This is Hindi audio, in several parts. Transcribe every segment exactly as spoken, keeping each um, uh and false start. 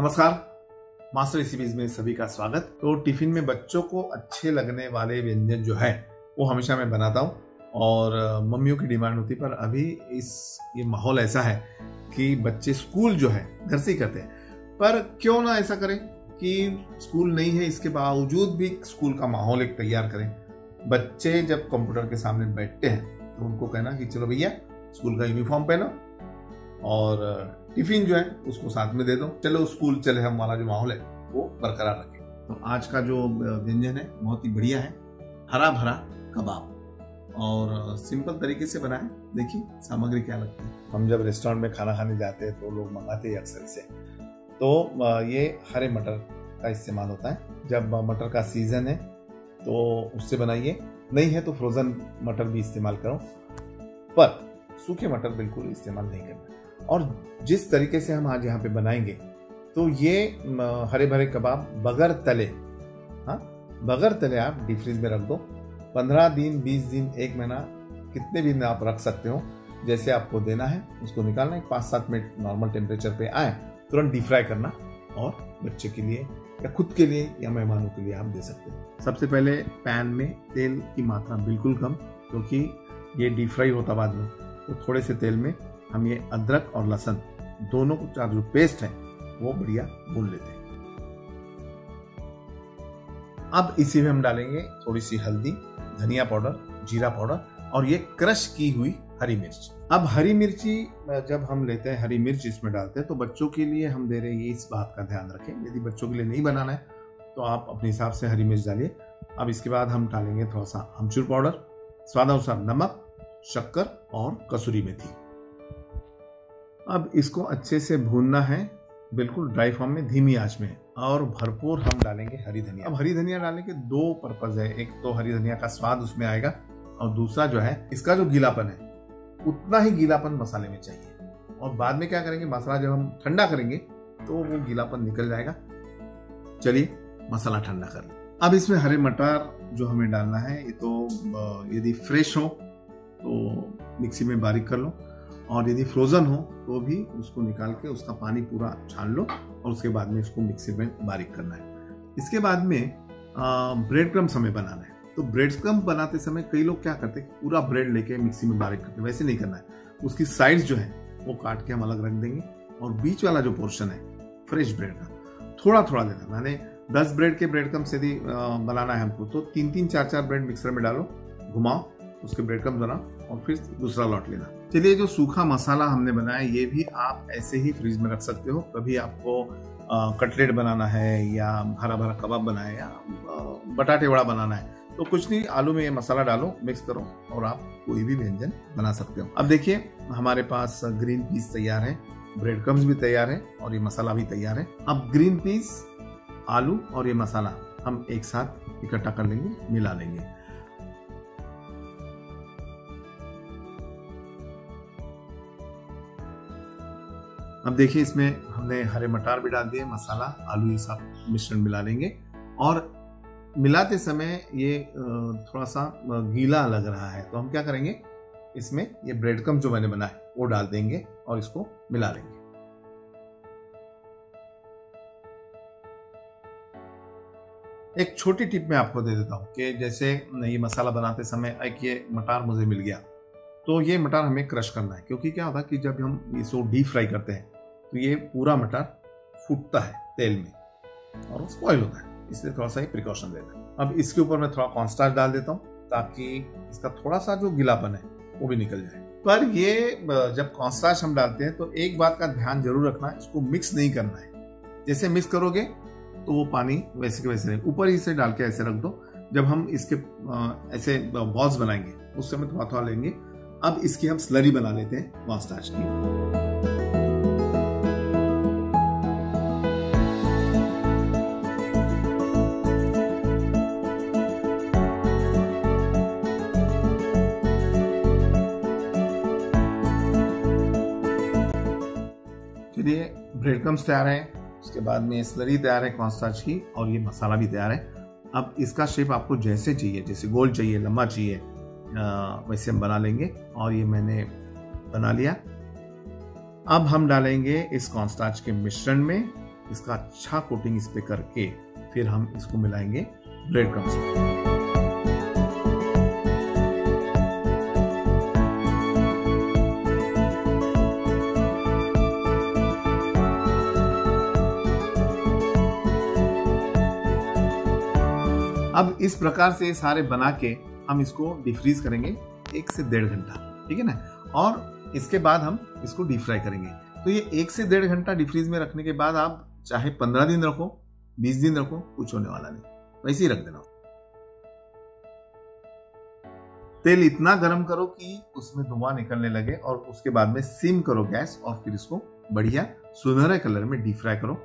नमस्कार, मास्टर रेसिपीज में सभी का स्वागत। तो टिफिन में बच्चों को अच्छे लगने वाले व्यंजन जो है वो हमेशा मैं बनाता हूँ और मम्मियों की डिमांड होती, पर अभी इस ये माहौल ऐसा है कि बच्चे स्कूल जो है घर से ही करते हैं। पर क्यों ना ऐसा करें कि स्कूल नहीं है इसके बावजूद भी स्कूल का माहौल एक तैयार करें। बच्चे जब कंप्यूटर के सामने बैठते हैं तो उनको कहना कि चलो भैया स्कूल का यूनिफॉर्म पहनो और टिफिन जो है उसको साथ में दे दो, चलो स्कूल चले हम वाला जो माहौल है वो बरकरार रखें। तो आज का जो व्यंजन है बहुत ही बढ़िया है, हरा भरा कबाब, और सिंपल तरीके से बनाएं। देखिए सामग्री क्या लगती है। हम जब रेस्टोरेंट में खाना खाने जाते हैं तो लोग मंगाते हैं अक्सर से, तो ये हरे मटर का इस्तेमाल होता है। जब मटर का सीजन है तो उससे बनाइए, नहीं है तो फ्रोजन मटर भी इस्तेमाल करो, पर सूखे मटर बिल्कुल इस्तेमाल नहीं करना। और जिस तरीके से हम आज यहाँ पे बनाएंगे तो ये हरे भरे कबाब बगैर तले, हाँ बगैर तले आप डीप फ्रीज में रख दो। पंद्रह दिन, बीस दिन, एक महीना, कितने भी दिन आप रख सकते हो। जैसे आपको देना है उसको निकालना है, पाँच सात मिनट नॉर्मल टेम्परेचर पे आए तुरंत डीप फ्राई करना, और बच्चे के लिए या खुद के लिए या मेहमानों के लिए आप दे सकते हो। सबसे पहले पैन में तेल की मात्रा बिल्कुल कम, क्योंकि तो ये डीप फ्राई होता बाद में, तो थोड़े से तेल में हम ये अदरक और लहसुन दोनों का जो पेस्ट है वो बढ़िया भून लेते हैं। अब इसी में हम डालेंगे थोड़ी सी हल्दी, धनिया पाउडर, जीरा पाउडर और ये क्रश की हुई हरी मिर्च। अब हरी मिर्ची जब हम लेते हैं, हरी मिर्च इसमें डालते हैं, तो बच्चों के लिए हम दे रहे हैं, इस बात का ध्यान रखें। यदि बच्चों के लिए नहीं बनाना है तो आप अपने हिसाब से हरी मिर्च डालिए। अब इसके बाद हम डालेंगे थोड़ा सा अमचूर पाउडर, स्वादानुसार नमक, शक्कर और कसूरी मेथी। अब इसको अच्छे से भूनना है, बिल्कुल ड्राई फॉर्म में, धीमी आंच में, और भरपूर हम डालेंगे हरी धनिया। अब हरी धनिया डालने के दो पर्पज है, एक तो हरी धनिया का स्वाद उसमें आएगा और दूसरा जो है इसका जो गीलापन है उतना ही गीलापन मसाले में चाहिए। और बाद में क्या करेंगे, मसाला जब हम ठंडा करेंगे तो वो गीलापन निकल जाएगा। चलिए मसाला ठंडा कर लें। अब इसमें हरे मटर जो हमें डालना है, ये तो यदि फ्रेश हो तो मिक्सी में बारीक कर लो, और यदि फ्रोजन हो तो भी उसको निकाल के उसका पानी पूरा छान लो और उसके बाद में इसको मिक्सी में बारीक करना है। इसके बाद में ब्रेड क्रम्स हमें बनाना है। तो ब्रेड क्रम्स बनाते समय कई लोग क्या करते हैं, पूरा ब्रेड लेके मिक्सी में बारीक करते हैं। वैसे नहीं करना है, उसकी साइड्स जो है वो काट के हम अलग रख देंगे और बीच वाला जो पोर्शन है फ्रेश ब्रेड का थोड़ा थोड़ा देना। मैंने दस ब्रेड के ब्रेड क्रम्स यदि बनाना है हमको तो तीन तीन चार चार ब्रेड मिक्सर में डालो, घुमाओ, उसके ब्रेड क्रम्स बनाओ और फिर दूसरा लॉट लेना। चलिए जो सूखा मसाला हमने बनाया ये भी आप ऐसे ही फ्रीज में रख सकते हो। कभी आपको आ, कटलेट बनाना है या हरा भरा कबाब बनाना है या आ, बटाटे वड़ा बनाना है तो कुछ नहीं, आलू में ये मसाला डालो, मिक्स करो और आप कोई भी व्यंजन बना सकते हो। अब देखिए हमारे पास ग्रीन पीस तैयार है, ब्रेड क्रम्स भी तैयार है और ये मसाला भी तैयार है। अब ग्रीन पीस, आलू और ये मसाला हम एक साथ इकट्ठा कर लेंगे, मिला लेंगे। अब देखिए इसमें हमने हरे मटर भी डाल दिए, मसाला, आलू, ये सब मिश्रण मिला लेंगे। और मिलाते समय ये थोड़ा सा गीला लग रहा है तो हम क्या करेंगे, इसमें ये ब्रेड क्रम्स जो मैंने बनाए वो डाल देंगे और इसको मिला लेंगे। एक छोटी टिप मैं आपको दे देता हूँ कि जैसे ये मसाला बनाते समय एक ये मटर मुझे मिल गया तो ये मटर हमें क्रश करना है, क्योंकि क्या होता है कि जब हम इसको डीप फ्राई करते हैं तो ये पूरा मटर फूटता है तेल में और स्पॉइल होता है, इसलिए थोड़ा सा ही प्रिकॉशन लेना है। अब इसके ऊपर मैं थोड़ा कॉर्नस्टार्च डाल देता हूँ ताकि इसका थोड़ा सा जो गीलापन है वो भी निकल जाए। पर ये जब कॉर्नस्टार्च हम डालते हैं तो एक बात का ध्यान जरूर रखना, इसको मिक्स नहीं करना है। जैसे मिक्स करोगे तो वो पानी वैसे के वैसे रहे, ऊपर ही से डाल के ऐसे रख दो। जब हम इसके ऐसे बॉल्स बनाएंगे उस समय थोड़ा थोड़ा लेंगे। अब इसकी हम स्लरी बना लेते हैं कॉर्नस्टार्च की। चलिए ब्रेड क्रम्स तैयार है, उसके बाद में स्लरी तैयार है कॉर्नस्टार्च की, और ये मसाला भी तैयार है। अब इसका शेप आपको जैसे चाहिए, जैसे गोल चाहिए, लंबा चाहिए, वैसे हम बना लेंगे। और ये मैंने बना लिया। अब हम डालेंगे इस कॉर्नस्टार्च के मिश्रण में इसका अच्छा कोटिंग इस पे करके फिर हम इसको मिलाएंगे ब्रेड क्रम्स में। अब इस प्रकार से सारे बना के हम इसको डिफ्रीज करेंगे एक से डेढ़ घंटा, ठीक है ना। और इसके बाद हम इसको डीप फ्राई करेंगे। तो ये एक से डेढ़ घंटा डिफ्रीज में रखने के बाद आप चाहे पंद्रह दिन रखो, बीस दिन रखो, कुछ होने वाला नहीं, वैसे ही रख देना। तेल इतना गर्म करो कि उसमें धुआं निकलने लगे और उसके बाद में सिम करो गैस और फिर इसको बढ़िया सुनहरे कलर में डीप फ्राई करो।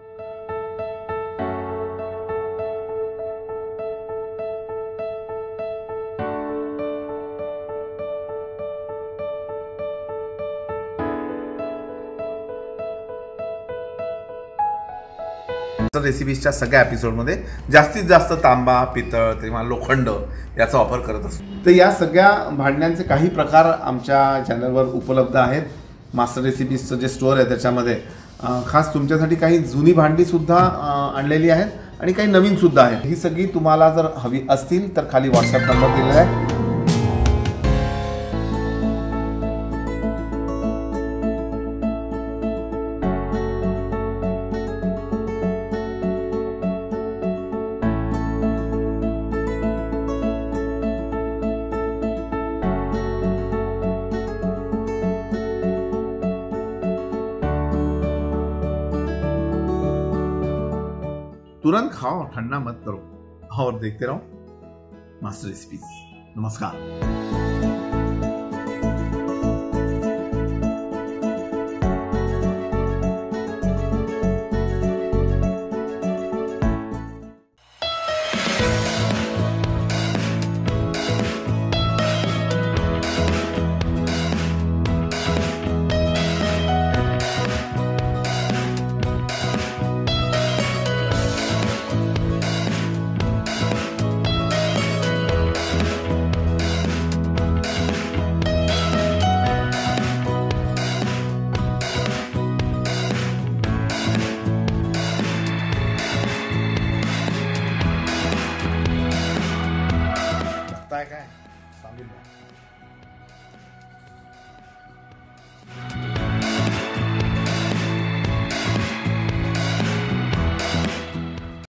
रेसिपीजच्या सगळ्या एपिसोडमध्ये जास्तीत जास्त तांबा, पितळ किंवा लोखंड याचा वापर करत असतो। तर या सगळ्या भांड्यांचे काही प्रकार आमच्या चॅनलवर उपलब्ध आहेत। मास्टर रेसिपीजचं जे स्टोअर आहे त्याच्यामध्ये खास तुमच्यासाठी काही जुनी भांडी सुद्धा आणलेली आहेत आणि काही नवीन सुद्धा आहेत। ही सगळी तुम्हाला जर हवी असतील तर खाली व्हॉट्सअप नंबर दिलेला आहे। तुरंत खाओ, ठंडा मत करो और देखते रहो मास्टर रेसिपीज। नमस्कार।